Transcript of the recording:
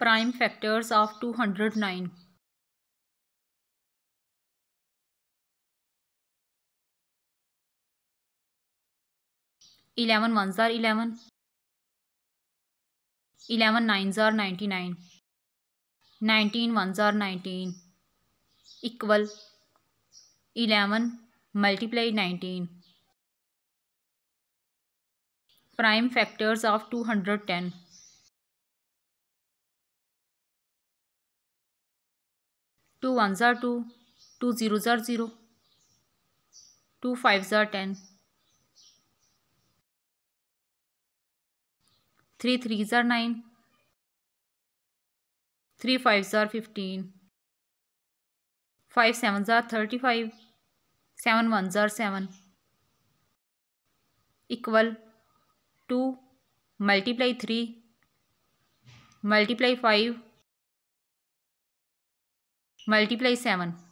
prime factors of 209. Eleven ones are 11. 11 nines are 99. 19 ones are 19. Equal 11 multiplied 19. Prime factors of 210. Two ones are 2. Two zeros are 0. Two fives are 10. Three threes are 9. Three fives are 15. Five sevens are 35. Seven ones are 7. Equal 2 multiply 3 multiply 5 multiply 7.